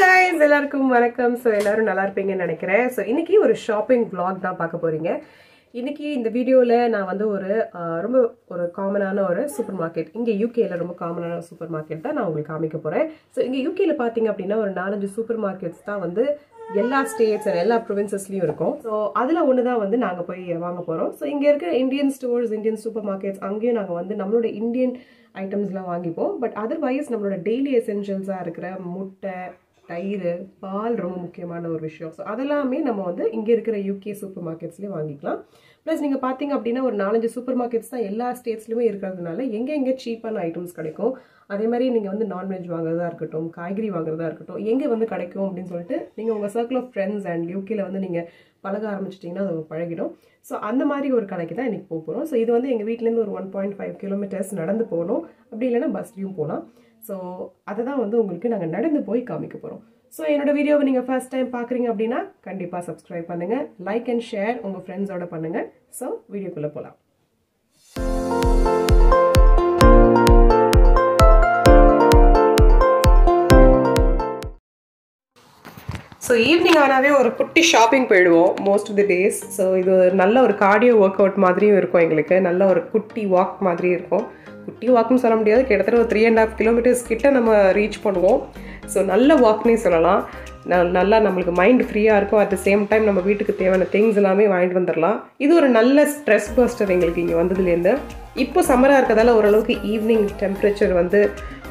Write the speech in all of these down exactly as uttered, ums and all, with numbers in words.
guys, எல்லாருக்கும் வணக்கம். So எல்லாரும் நல்லா இருப்பீங்கன்னு நினைக்கிறேன். So இன்னைக்கு ஒரு ஷாப்பிங் vlog தான் பார்க்க போறீங்க. இன்னைக்கு இந்த வீடியோல நான் வந்து ஒரு ரொம்ப ஒரு காமனான ஒரு சூப்பர் மார்க்கெட், இங்க U K ல ரொம்ப காமனான சூப்பர் மார்க்கெட் தான் நான் உங்களுக்கு காமிக்க போறேன். So இங்க U K ல பாத்தீங்க அப்படினா ஒரு நாலஞ்சு சூப்பர் மார்க்கெட்ஸ் தான் வந்து எல்லா ஸ்டேட்ஸ் அண்ட் எல்லா ப்ரொவின்சஸ்லயும் இருக்கும். ஸோ அதில் ஒன்று தான் வந்து நாங்கள் போய் வாங்க போகிறோம். ஸோ இங்கே இருக்கிற Indian stores, Indian supermarkets, அங்கேயும் நாங்கள் வந்து நம்மளோட இந்தியன் ஐட்டம்ஸ்லாம் வாங்கிப்போம். பட் அதர்வைஸ் நம்மளோட டெய்லி எசென்ஷியல்ஸாக இருக்கிற முட்டை, தயிர், பால் ரொம்ப முக்கியமான ஒரு விஷயம். ஸோ அதெல்லாமே நம்ம வந்து இங்கே இருக்கிற யூகே சூப்பர் மார்க்கெட்ஸ்லேயே வாங்கிக்கலாம். ப்ளஸ் நீங்கள் பார்த்தீங்க அப்படின்னா ஒரு நாலஞ்சு சூப்பர் மார்க்கெட்ஸ் தான் எல்லா ஸ்டேட்ஸ்லையுமே இருக்கிறதுனால எங்கே எங்கே சீப்பான ஐட்டம்ஸ் கிடைக்கும், அதே மாதிரி நீங்கள் வந்து நான்வெஜ் வாங்குறதா இருக்கட்டும், காய்கறி வாங்குறதா இருக்கட்டும், எங்கே வந்து கிடைக்கும் அப்படின்னு சொல்லிட்டு நீங்கள் உங்கள் சர்க்கிள் ஆஃப் ஃப்ரெண்ட்ஸ் அண்ட் யூகேயில் வந்து நீங்கள் பழக ஆரம்பிச்சிட்டிங்கன்னா அது பழகிடும். ஸோ அந்த மாதிரி ஒரு கடைக்கு தான் இன்றைக்கி போக போகிறோம். ஸோ இது வந்து எங்கள் வீட்டிலேருந்து ஒரு ஒன் பாயிண்ட் ஃபைவ் கிலோமீட்டர்ஸ் நடந்து போகணும், அப்படி இல்லைன்னா பஸ்லேயும் போகலாம். ஸோ அதை தான் வந்து உங்களுக்கு நாங்கள் நடந்து போய் காமிக்க போகிறோம். ஸோ என்னோட வீடியோவை நீங்கள் ஃபர்ஸ்ட் டைம் பார்க்குறீங்க அப்படின்னா கண்டிப்பாக சப்ஸ்கிரைப் பண்ணுங்கள், லைக் அண்ட் ஷேர் உங்கள் ஃப்ரெண்ட்ஸோட பண்ணுங்கள். ஸோ வீடியோக்குள்ளே போகலாம். ஸோ ஈவினிங் ஆனாவே ஒரு குட்டி ஷாப்பிங் போயிடுவோம் most of the days. So இது ஒரு நல்ல ஒரு கார்டியோ ஒர்க் அவுட் மாதிரியும் இருக்கும், எங்களுக்கு நல்ல ஒரு குட்டி வாக் மாதிரி இருக்கும். குட்டி வாக்குன்னு சொல்ல முடியாது, கிட்டத்தட்ட ஒரு த்ரீ அண்ட் ஹாஃப் கிலோமீட்டர்ஸ் கிட்ட நம்ம ரீச் பண்ணுவோம். ஸோ நல்ல வாக்னே சொல்லலாம். நல்லா நம்மளுக்கு மைண்ட் ஃப்ரீயாக இருக்கும். அட் த சேம் டைம் நம்ம வீட்டுக்கு தேவையான திங்ஸ் எல்லாமே வாங்கிட்டு வந்துடலாம். இது ஒரு நல்ல ஸ்ட்ரெஸ் பஸ்டர் எங்களுக்கு இங்கே வந்ததுலேருந்து. இப்போ சம்மராக இருக்கிறதால ஓரளவுக்கு ஈவினிங் டெம்பரேச்சர் வந்து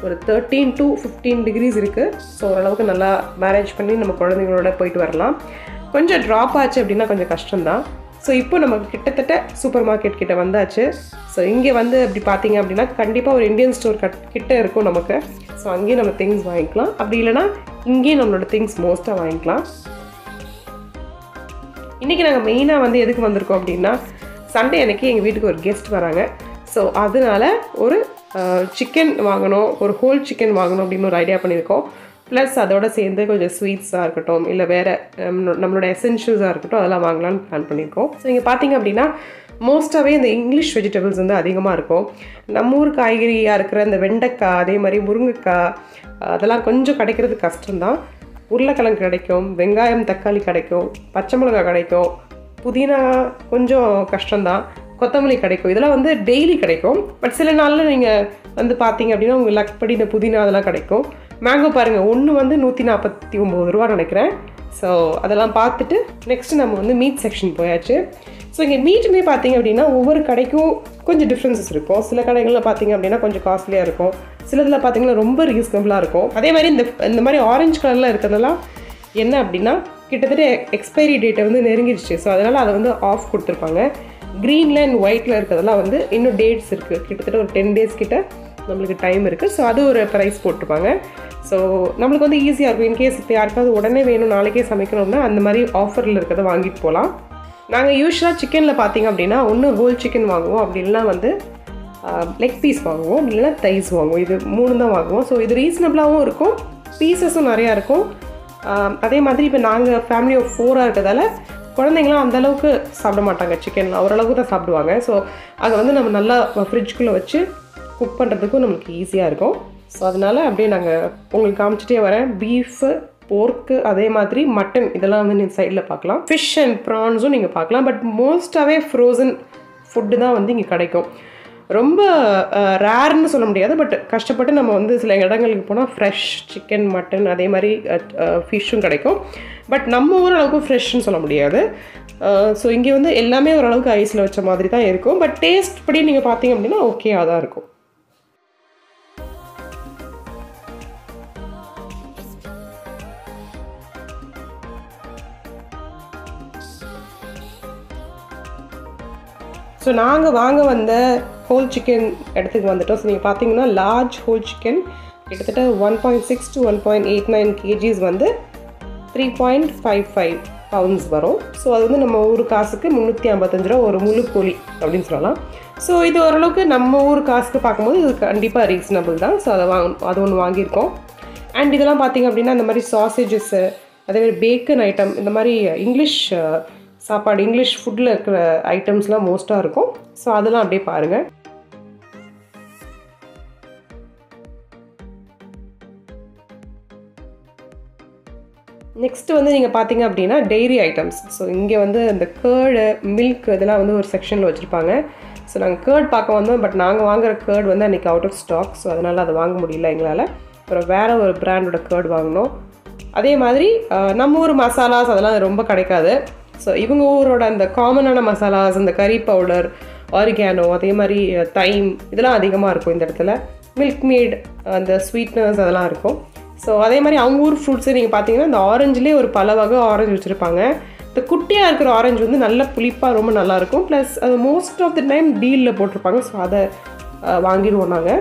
ஒரு தேர்ட்டீன் டு ஃபிஃப்டீன் டிகிரிஸ் இருக்குது. ஸோ ஓரளவுக்கு நல்லா மேனேஜ் பண்ணி நம்ம குழந்தைங்களோட போயிட்டு வரலாம். கொஞ்சம் ட்ராப் ஆச்சு அப்படின்னா கொஞ்சம் கஷ்டம்தான். ஸோ இப்போ நம்ம கிட்டத்தட்ட சூப்பர் மார்க்கெட் கிட்டே வந்தாச்சு. ஸோ இங்கே வந்து அப்படி பார்த்தீங்க அப்படின்னா கண்டிப்பாக ஒரு இந்தியன் ஸ்டோர் கட் கிட்டே இருக்கும் நமக்கு. ஸோ அங்கேயும் நம்ம திங்ஸ் வாங்கிக்கலாம், அப்படி இல்லைனா இங்கேயும் நம்மளோட திங்ஸ் மோஸ்ட்டாக வாங்கிக்கலாம். இன்றைக்கி நாங்கள் மெயினாக வந்து எதுக்கு வந்திருக்கோம் அப்படின்னா, சண்டே அன்றைக்கி எங்கள் வீட்டுக்கு ஒரு கெஸ்ட் வராங்க. ஸோ அதனால் ஒரு சிக்கன் வாங்கணும், ஒரு ஹோல் சிக்கன் வாங்கணும் அப்படின்னு ஒரு ஐடியா பண்ணியிருக்கோம். ப்ளஸ் அதோடு சேர்ந்து கொஞ்சம் ஸ்வீட்ஸாக இருக்கட்டும், இல்லை வேறு நம்மளோட எசென்ஷியல்ஸாக இருக்கட்டும், அதெல்லாம் வாங்கலாம்னு பிளான் பண்ணியிருக்கோம். ஸோ இங்கே பார்த்திங்க அப்படின்னா மோஸ்ட்டாகவே இந்த இங்கிலீஷ் வெஜிடபிள்ஸ் வந்து அதிகமாக இருக்கும். நம்ம ஊர் காய்கறியாக இருக்கிற இந்த வெண்டைக்காய், அதே மாதிரி முருங்கைக்காய், அதெல்லாம் கொஞ்சம் கிடைக்கிறது கஷ்டம்தான். உருளைக்கிழங்கு கிடைக்கும், வெங்காயம் தக்காளி கிடைக்கும், பச்சை மிளகாய் கிடைக்கும், புதினா கொஞ்சம் கஷ்டம்தான், கொத்தமல்லி கிடைக்கும், இதெல்லாம் வந்து டெய்லி கிடைக்கும். பட் சில நாளில் நீங்கள் வந்து பார்த்தீங்க அப்படின்னா உங்களுக்கு லக்படி இந்த புதினா அதெல்லாம் கிடைக்கும். மேங்கோ பாருங்கள், ஒன்று வந்து நூற்றி நாற்பத்தி ஒம்பது ரூபா நினைக்கிறேன். ஸோ அதெல்லாம் பார்த்துட்டு நெக்ஸ்ட்டு நம்ம வந்து மீட் செக்ஷன் போயாச்சு. ஸோ இங்கே மீட்டுமே பார்த்திங்க அப்படின்னா ஒவ்வொரு கடைக்கும் கொஞ்சம் டிஃப்ரென்சஸ் இருக்கும். சில கடைகளில் பார்த்திங்க அப்படின்னா கொஞ்சம் காஸ்ட்லியாக இருக்கும், சிலதில் பார்த்திங்கன்னா ரொம்ப ரீசனபிளாக இருக்கும். அதே மாதிரி இந்த இந்த மாதிரி ஆரஞ்சு கலரில் இருக்கிறதெல்லாம் என்ன அப்படின்னா கிட்டத்தட்ட எக்ஸ்பைரி டேட்டை வந்து நெருங்கிடுச்சு. ஸோ அதனால் அதை வந்து ஆஃப் கொடுத்துருப்பாங்க. க்ரீனில் அண்ட் ஒயிட்டில் இருக்கிறதெல்லாம் வந்து இன்னும் டேட்ஸ் இருக்குது, கிட்டத்தட்ட ஒரு டென் டேஸ் கிட்ட நம்மளுக்கு டைம் இருக்குது. ஸோ அது ஒரு ப்ரைஸ் போட்டிருப்பாங்க. ஸோ நம்மளுக்கு வந்து ஈஸியாக இருக்கும். இன்கேஸ் இப்போ யாருக்காவது உடனே வேணும், நாளைக்கே சமைக்கணும்னா அந்த மாதிரி ஆஃபரில் இருக்கிறத வாங்கிட்டு போகலாம். நாங்கள் யூஸ்வலாக சிக்கனில் பார்த்திங்க அப்படின்னா ஒன்று ஹோல் சிக்கன் வாங்குவோம், அப்படின்லாம் வந்து லெக் பீஸ் வாங்குவோம், அப்படின்னா தைஸ் வாங்குவோம். இது மூணு தான் வாங்குவோம். ஸோ இது ரீசனபிளாகவும் இருக்கும், பீசஸும் நிறையா இருக்கும். அதே மாதிரி இப்போ நாங்கள் ஃபேமிலி ஆஃப் ஃபோராக இருக்கிறதால குழந்தைங்களாம் அந்தளவுக்கு சாப்பிட மாட்டாங்க, சிக்கன்லாம் ஓரளவுக்கு தான் சாப்பிடுவாங்க. ஸோ அதை வந்து நம்ம நல்லா ஃப்ரிட்ஜுக்குள்ளே வச்சு குக் பண்ணுறதுக்கும் நம்மளுக்கு ஈஸியாக இருக்கும். ஸோ அதனால் அப்படியே நாங்கள் உங்களுக்கு காமிச்சிட்டே வரேன். பீஃபு, போர்க்கு, அதே மாதிரி மட்டன், இதெல்லாம் வந்து நீங்கள் சைடில் பார்க்கலாம். ஃபிஷ் அண்ட் ப்ரான்ஸும் நீங்கள் பார்க்கலாம். பட் மோஸ்ட்டாகவே ஃப்ரோசன் ஃபுட்டு தான் வந்து இங்கே கிடைக்கும். ரொம்ப ரேர்னு சொல்ல முடியாது, பட் கஷ்டப்பட்டு நம்ம வந்து சில இடங்களுக்கு போனால் ஃப்ரெஷ் சிக்கன், மட்டன், அதே மாதிரி ஃபிஷ்ஷும் கிடைக்கும். பட் நம்ம ஓரளவுக்கு ஃப்ரெஷ்ஷுன்னு சொல்ல முடியாது. ஸோ இங்கே வந்து எல்லாமே ஓரளவுக்கு ஐஸில் வச்ச மாதிரி தான் இருக்கும். பட் டேஸ்ட் படி நீங்கள் பார்த்தீங்க அப்படின்னா ஓகேவாக தான் இருக்கும். ஸோ நாங்கள் வாங்க வந்த ஹோல் சிக்கன் இடத்துக்கு வந்துவிட்டோம். ஸோ நீங்கள் பார்த்தீங்கன்னா லார்ஜ் ஹோல் சிக்கன் கிட்டத்தட்ட one point six to one point eight nine KGs வந்து three point five five pounds வரும். ஸோ அது வந்து நம்ம ஊர் காசுக்கு முந்நூற்றி ஐம்பத்தஞ்சு ரூபா ஒரு முழு கோழி அப்படின்னு சொல்லலாம். ஸோ இது ஓரளவுக்கு நம்ம ஊர் காசுக்கு பார்க்கும்போது இது கண்டிப்பாக ரீசனபிள் தான். ஸோ அதை வாங் அது ஒன்று வாங்கியிருக்கோம். அண்ட் இதெல்லாம் பார்த்திங்க அப்படின்னா இந்த மாதிரி சாசேஜஸ்ஸு, அதேமாதிரி பேக்கன் ஐட்டம், இந்த மாதிரி இங்கிலீஷ் சாப்பாடு, இங்கிலீஷ் ஃபுட்டில் இருக்கிற ஐட்டம்ஸ்லாம் மோஸ்ட்டாக இருக்கும். ஸோ அதெல்லாம் அப்படியே பாருங்கள். Next வந்து நீங்க பாத்தீங்க அப்படினா dairy items. So இங்க வந்து அந்த curd, milk இதெல்லாம் வந்து ஒரு செக்ஷன்ல வச்சிருப்பாங்க. So நாங்க curd பார்க்க வந்தோம் பட் நாங்க வாங்குற curd வந்து அன்னைக்கு out of stock. So அதனால அது வாங்க முடியல எங்களால. அப்புறம் வேற ஒரு பிராண்டோட curd வாங்குனோம். அதே மாதிரி நம்ம ஊர் மசாலாஸ் அதெல்லாம் ரொம்ப கிடைக்காது. So இவங்க ஊரோட அந்த காமனான மசாலாஸ் அந்த curry powder, oregano, அதே மாதிரி thyme இதெல்லாம் அதிகமா இருக்கும் இந்த இடத்துல. Milk maid and the sweeteners அதெல்லாம் இருக்கும். So அதே மாதிரி அவங்க ஊர் fruits நீங்க பாத்தீங்கன்னா இந்த ஆரஞ்சுலயே ஒரு பல வகை ஆரஞ்சு வச்சிருப்பாங்க. இந்த குட்டியா இருக்கிற ஆரஞ்சு வந்து நல்ல புளிப்பா ரொம்ப நல்லா இருக்கும். Plus அது most of the time dealல போட்டுருப்பாங்க. So அத வாங்கிடுவோம் நாங்க.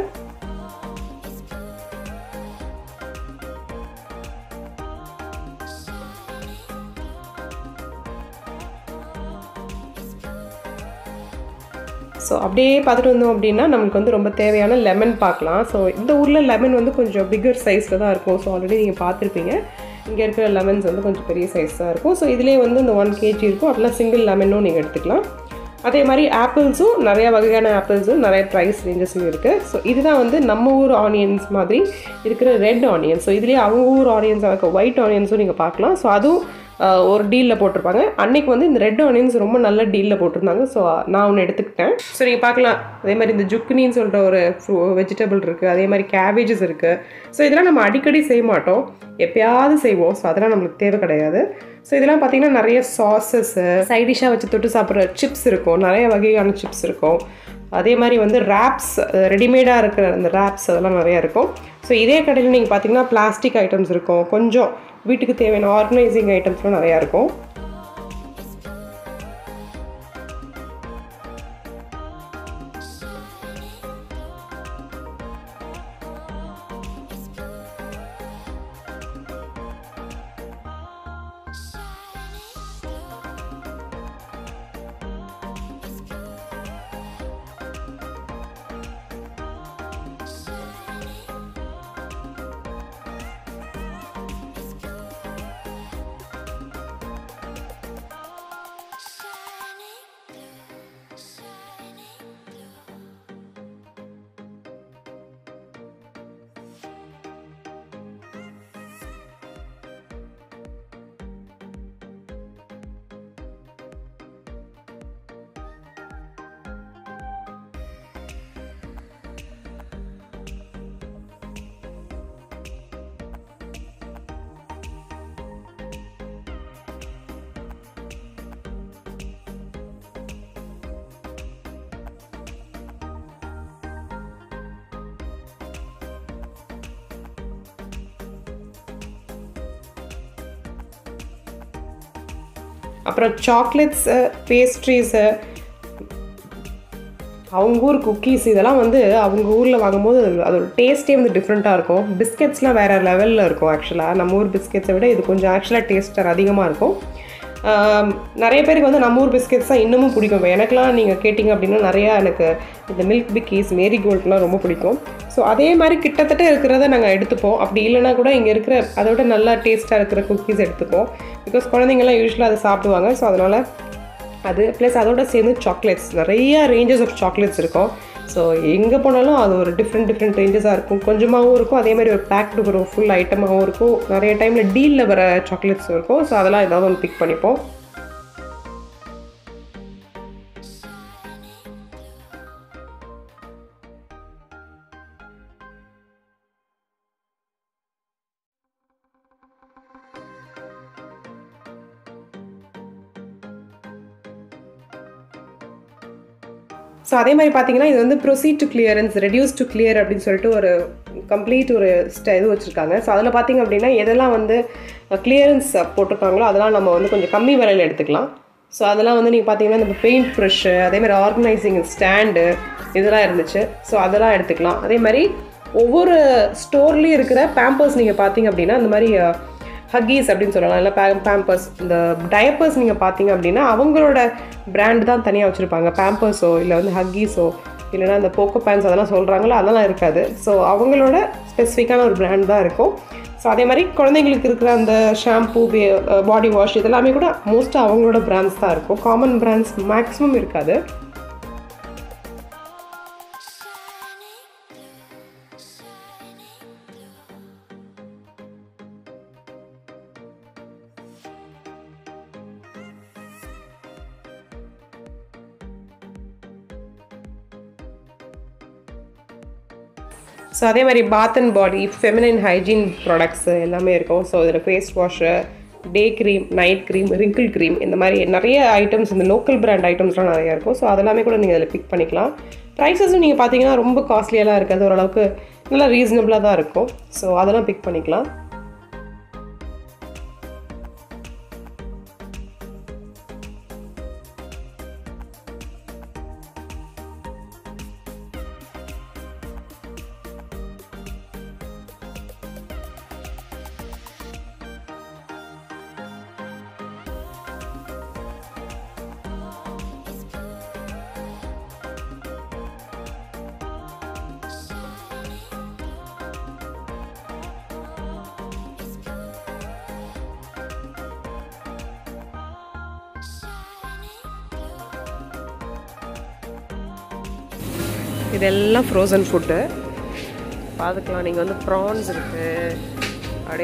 So அப்படியே பார்த்துட்டு வந்தோம் அப்படின்னா நமக்கு வந்து ரொம்ப தேவையான லெமன் பார்க்கலாம். ஸோ இந்த ஊரில் லெமன் வந்து கொஞ்சம் பிகர் சைஸில் தான் இருக்கும். ஸோ ஆல்ரெடி நீங்கள் பார்த்துருப்பீங்க, இங்கே இருக்கிற லெமன்ஸ் வந்து கொஞ்சம் பெரிய சைஸ் தான் இருக்கும். ஸோ இதிலே வந்து இந்த ஒன் கேஜி இருக்கும். அப்படிலாம் சிங்கிள் லெமனும் நீங்கள் எடுத்துக்கலாம். அதே மாதிரி ஆப்பிள்ஸும் நிறையா வகையான ஆப்பிள்ஸும் நிறைய ப்ரைஸ் ரேஞ்சஸும் இருக்குது. ஸோ இதுதான் வந்து நம்ம ஊர் ஆனியன்ஸ் மாதிரி இருக்கிற ரெட் ஆனியன். ஸோ இதுலேயே அவங்க ஊர் ஆனியன்ஸாக இருக்க ஒயிட் ஆனியன்ஸும் நீங்கள் பார்க்கலாம். ஸோ அதுவும் ஒரு டீலில் போட்டிருப்பாங்க. அன்றைக்கி வந்து இந்த ரெட் ஆனியன்ஸ் ரொம்ப நல்ல டீலில் போட்டிருந்தாங்க. ஸோ நான் ஒன்று எடுத்துக்கிட்டேன். ஸோ நீங்கள் பார்க்கலாம், அதே மாதிரி இந்த ஜுக்கினின்னு சொல்கிற ஒரு ஃப்ரூ வெஜிடபிள் இருக்குது. அதே மாதிரி கேபேஜஸ் இருக்குது. ஸோ இதெல்லாம் நம்ம அடிக்கடி செய்ய மாட்டோம், எப்பயாவது செய்வோம். ஸோ அதெல்லாம் நம்மளுக்கு தேவை கிடையாது. ஸோ இதெல்லாம் பார்த்திங்கன்னா நிறைய சாஸஸ்ஸு, சைடிஷாக வச்சு தொட்டு சாப்பிட்ற சிப்ஸ் இருக்கும், நிறைய வகையான சிப்ஸ் இருக்கும். அதே மாதிரி வந்து ரேப்ஸ், ரெடிமேடாக இருக்கிற அந்த ரேப்ஸ் அதெல்லாம் நிறையா இருக்கும். ஸோ இதே கடையில் நீங்கள் பார்த்திங்கன்னா பிளாஸ்டிக் ஐட்டம்ஸ் இருக்கும், கொஞ்சம் வீட்டுக்கு தேவையான ஆர்கனைசிங் ஐட்டம்ஸ்லாம் நிறையா இருக்கும். அப்புறம் சாக்லேட்ஸு, பேஸ்ட்ரீஸு, அவங்க ஊர் குக்கீஸ் இதெல்லாம் வந்து அவங்க ஊரில் வாங்கும்போது அதோட டேஸ்ட்டே வந்து டிஃப்ரெண்ட்டாக இருக்கும். பிஸ்கெட்ஸ்லாம் வேறு லெவலில் இருக்கும். ஆக்சுவலாக நம்ம ஊர் பிஸ்கெட்ஸை விட இது கொஞ்சம் ஆக்சுவலாக டேஸ்ட் அதிகமாக இருக்கும். நிறைய பேருக்கு வந்து நம்ம ஊர் பிஸ்கெட்ஸ் தான் இன்னமும் பிடிக்கும். எனக்குலாம் நீங்கள் கேட்டிங்க அப்படின்னா நிறையா எனக்கு இந்த மில்க் பிக்கீஸ், மேரி கோல்ட்லாம் ரொம்ப பிடிக்கும். ஸோ அதே மாதிரி கிட்டத்தட்ட இருக்கிறத நாங்கள் எடுத்துப்போம். அப்படி இல்லைனா கூட இங்கே இருக்கிற அதோட நல்லா டேஸ்ட்டாக இருக்கிற குக்கீஸ் எடுத்துப்போம். பிகாஸ் குழந்தைங்கள்லாம் யூஸ்வலாக அதை சாப்பிடுவாங்க. ஸோ அதனால் அது ப்ளஸ் அதோடு சேர்ந்து சாக்லேட்ஸ், நிறையா ரேஞ்சஸ் ஆஃப் சாக்லேட்ஸ் இருக்கும். ஸோ எங்கே போனாலும் அது ஒரு டிஃப்ரெண்ட் டிஃப்ரெண்ட் ரேஞ்சஸாக இருக்கும். கொஞ்சமாகவும் இருக்கும், அதே மாதிரி ஒரு பேக்டு ஒரு ஃபுல் ஐட்டமாகவும் இருக்கும். நிறைய டைமில் டீலில் வர சாக்லேட்ஸும் இருக்கும். ஸோ அதெல்லாம் ஏதாவது ஒன்று பிக் பண்ணிப்போம். ஸோ அதே மாதிரி பார்த்தீங்கன்னா இது வந்து proceed to clearance, reduce to clear அப்படின்னு சொல்லிட்டு ஒரு கம்ப்ளீட் ஒரு ஸ்ட இது வச்சுருக்காங்க. ஸோ அதில் பார்த்திங்க அப்படின்னா எதெல்லாம் வந்து கிளியரன்ஸ் போட்டிருக்காங்களோ அதெல்லாம் நம்ம வந்து கொஞ்சம் கம்மி விலையில் எடுத்துக்கலாம். ஸோ அதெல்லாம் வந்து நீங்கள் பார்த்தீங்கன்னா நம்ம பெயிண்ட் ப்ரெஷ்ஷு, அதேமாதிரி ஆர்கனைசிங் ஸ்டாண்டு இதெல்லாம் இருந்துச்சு. ஸோ அதெல்லாம் எடுத்துக்கலாம். அதே மாதிரி ஒவ்வொரு ஸ்டோர்லேயும் இருக்கிற பேம்பர்ஸ் நீங்கள் பார்த்தீங்க அப்படின்னா அந்த மாதிரி ஹக்கீஸ் அப்படின்னு சொல்லலாம், இல்லை பே பேம்பர்ஸ் இந்த டயப்பர்ஸ் நீங்கள் பார்த்தீங்க அப்படின்னா அவங்களோட பிராண்ட் தான் தனியாக வச்சுருப்பாங்க. பேம்பர்ஸோ இல்லை வந்து ஹக்கீஸோ இல்லைனா அந்த போக்கோ பேண்ட்ஸ் அதெல்லாம் சொல்கிறாங்களோ அதெல்லாம் இருக்காது. ஸோ அவங்களோட ஸ்பெசிஃபிக்கான ஒரு பிராண்ட் தான் இருக்கும். ஸோ அதே மாதிரி குழந்தைங்களுக்கு இருக்கிற அந்த ஷாம்பூ, பாடி வாஷ் இதெல்லாமே கூட மோஸ்ட்டாக அவங்களோட பிராண்ட்ஸ் தான் இருக்கும். காமன் பிராண்ட்ஸ் மேக்ஸிமம் இருக்காது. So adhe mari bath and body feminine hygiene products ellame irukum. So idhula face wash, day cream, night cream, wrinkle cream indha mari nariya items indha local brand items la nariya irukum. So adellame kuda neenga idhula pick panikalam. Prices neenga pathina romba costly la irukadhu, oralavukku nalla reasonable ah da irukum. So adella pick panikalam. This is frozen food. There are prawns. There are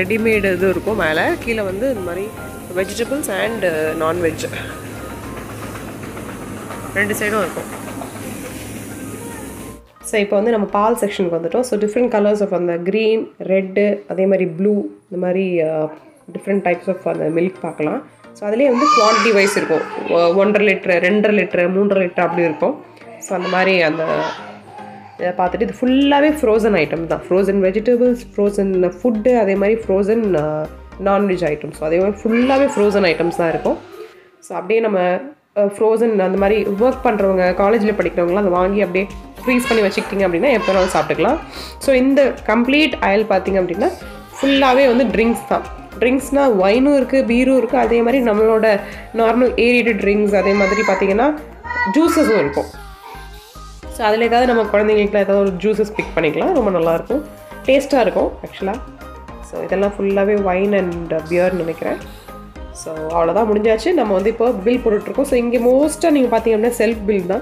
ready-made vegetables and non-veg. So now we have a pal section. So different colors of green, red, blue, different types of milk. So adile வந்து quantity wise இருக்கும், one liter, two liter, three liter அப்படி இருக்கும். So அந்த மாதிரி அந்த இத பார்த்துட்டு இது ஃபுல்லாவே frozen item தான், frozen vegetables, frozen food, அதே மாதிரி frozen non veg items. So அதே மாதிரி ஃபுல்லாவே frozen items தான் இருக்கும். So அப்படியே நம்ம frozen அந்த மாதிரி work பண்றவங்க, காலேஜ்ல படிக்கிறவங்க அதை வாங்கி அப்படியே freeze பண்ணி வச்சிட்டீங்க அப்படினா எப்பனாலும் சாப்பிட்டுக்கலாம். So இந்த complete aisle பாத்தீங்க அப்படினா ஃபுல்லாவே வந்து drinks தான். Drinks na wine irukku, beer irukku, adhe mari nammaloda normal aerated drinks adhe madri pathina juices irukum. So adile edha nama kulandingalukku edha or juices pick panikalam, romba nalla irukum, taste ah irukum actually. So idella fullave wine and beer nenikira. So avladha mudinjaachu, nama vandu ipo bill potukirukom. So inge most ah neenga pathina self bill da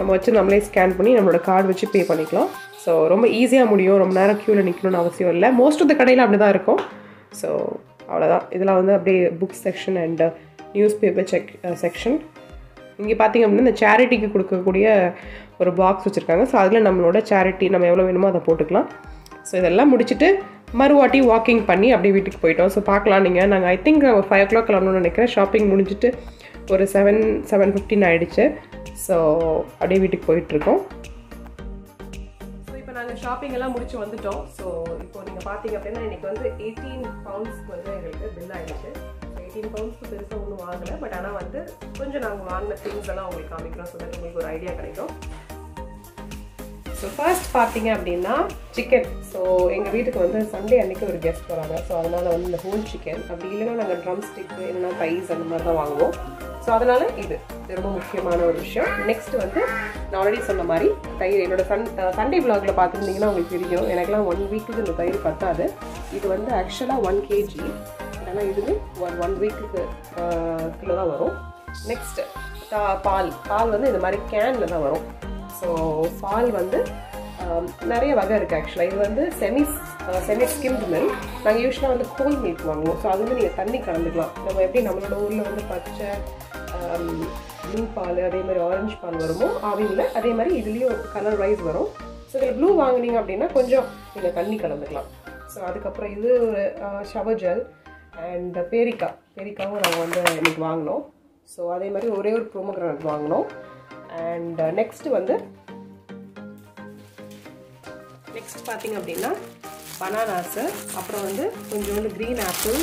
nama vachu nammale scan panni nammaloda card vachu pay panikalam. So romba easy ah mudiyum, romba nara queue la nikkanum avasiyam illa, most of the kadaiyila apdi da irukum. So avladhaan idhula vandu apdi book section and uh, newspaper check uh, section inge pathinga appadina the charity ku kudukka kudiya or box vechirukanga. So adula nammaloda charity nam evlo venumo adha potukalam. So idella mudichittu maruvaati walking panni apdi veetukku poitom. So paakala neenga nanga I think five o'clock kalamnu nenikira, shopping mudichittu or seven seven fifteen aidiche. So apdi veetukku poittirukom. Shopping எல்லாம் முடிச்சு வந்துட்டோம். So இப்போ நீங்க பாத்தீங்க அப்படினா இன்னைக்கு வந்து eighteen pounds வந்து எங்களுக்கு பில் ஆயிடுச்சு. eighteen pounds க்கு பெருசா ஒன்னு வாங்கல, பட் ஆனா வந்து கொஞ்சம் நாங்க வாங்குன things எல்லாம் உங்களுக்கு காமிக்கிறோம், சோ that உங்களுக்கு ஒரு ஐடியா கிடைக்கும். சோ ஃபர்ஸ்ட் பாத்தீங்க அப்படினா chicken. சோ எங்க வீட்டுக்கு வந்து சண்டே அன்னைக்கு ஒரு guest வராங்க. சோ அதனால வந்து இந்த whole chicken அப்படி இல்லனா நாங்க drumstick இல்லனா thighs அந்த மாதிரி தான் வாங்குவோம். சோ அதனால இது ரொம்ப முக்கியமான ஒரு விஷயம். நெக்ஸ்ட் வந்து நான் ஆல்ரெடி சொன்ன மாதிரி தயிர், என்னோட சண்டே vlogல பார்த்திருந்தீங்கன்னா உங்களுக்கு தெரியும் எனக்குலாம் one வீக்குக்கு இந்த தயிர் பத்தாது. இது வந்து एक्चुअली one kilogram, ஆனா இதுவே one வீக்குக்கு கிலோ தான் வரும். நெக்ஸ்ட் பால், பால் வந்து இந்த மாதிரி கேன்ல தான் வரும். சோ பால் வந்து நிறைய வகை இருக்கு एक्चुअली. இது வந்து செமி செமி ஸ்கிம்ட் மில்க், நாங்க யூசுவலா வந்து கூல் மில்க் வாங்குவோம். சோ அதுல நீங்க தண்ணி கலந்துக்கலாம். நம்ம எப்படி நம்மளோட ஊர்ல வந்து பச்சை ப்ளூ பால் அதே மாதிரி ஆரஞ்சு பால் வருமோ அவில்ல அதே மாதிரி இதுலயும் கலர் வைஸ் வரும். ஸோ இதில் ப்ளூ வாங்கினீங்க அப்படின்னா கொஞ்சம் இதை தண்ணி கலந்துக்கலாம். ஸோ அதுக்கப்புறம் இது ஒரு ஷவர் ஜெல் அண்ட் பேரிக்கா, பேரிக்காவும் நாங்கள் வந்து இன்னைக்கு வாங்கினோம். ஸோ அதே மாதிரி ஒரே ஒரு ப்ரோமோகிரானட் வாங்கினோம். அண்ட் நெக்ஸ்ட் வந்து நெக்ஸ்ட் பார்த்தீங்க அப்படின்னா பனானாஸு, அப்புறம் வந்து கொஞ்சோண்டு க்ரீன் ஆப்பிள்,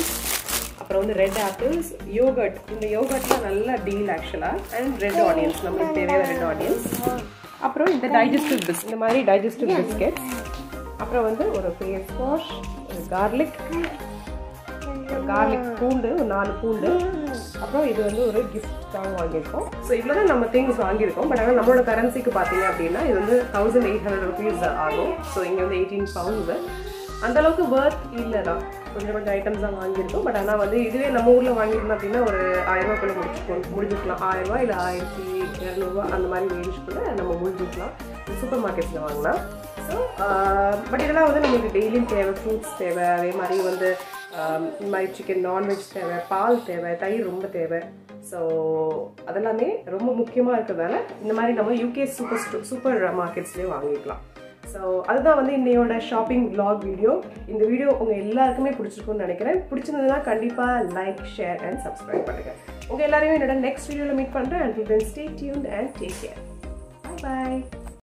அப்புறம் வந்து ரெட் ஆப்பிள்ஸ், யோகர்ட். இந்த யோகர்ட்லாம் நல்ல டீல் ஆக்சுவலாக. அண்ட் ரெட் ஆனியன்ஸ், நம்மளுக்கு தேவையான ரெட் ஆனியன்ஸ். அப்புறம் இந்த டைஜஸ்டிவ் பிஸ் இந்த மாதிரி டைஜஸ்டிவ் பிஸ்கெட், அப்புறம் வந்து ஒரு ஃபேஸ் வாஷ், ஒரு கார்லிக் கார்லிக் பூண்டு ஒரு நாலு பூண்டு, அப்புறம் இது வந்து ஒரு கிஃப்டாக வாங்கியிருக்கோம். ஸோ இவ்வளோ தான் நம்ம திங்ஸ் வாங்கியிருக்கோம். பட் ஆனால் நம்மளோட கரன்சிக்கு பார்த்தீங்க அப்படின்னா இது வந்து தௌசண்ட் எயிட் ஹண்ட்ரட் ருபீஸ் ஆகும். ஸோ இங்கே வந்து எயிட்டீன் பவுண்டு அந்தளவுக்கு வேர்த் இல்லைடா, கொஞ்சம் கொஞ்சம் ஐட்டம்ஸ் தான் வாங்கியிருக்கோம். பட் ஆனால் வந்து இதுவே நம்ம ஊரில் வாங்கியிருந்தோம் அப்படின்னா ஒரு ஆயிரரூவாக்குள்ளே முடிச்சுக்கோம் முடிஞ்சுக்கலாம் ஆயிரரூவா இல்லை ஆயிரத்தி இரநூறுவா அந்த மாதிரி ரேஞ்சுக்குள்ளே நம்ம முடிஞ்சுக்கலாம் சூப்பர் மார்க்கெட்டில் வாங்கினா. ஸோ பட் இதெல்லாம் வந்து நம்மளுக்கு டெய்லியும் தேவை, ஃப்ரூட்ஸ் தேவை, அதே மாதிரி வந்து இந்த மாதிரி சிக்கன் நான்வெஜ் தேவை, பால் தேவை, தயிர் ரொம்ப தேவை. So, that's U K super, super markets. So, that's the shopping vlog video. If you like this video, like, share and subscribe. Okay, I'll meet you in the next video. Until then, stay tuned and take care. Bye-bye.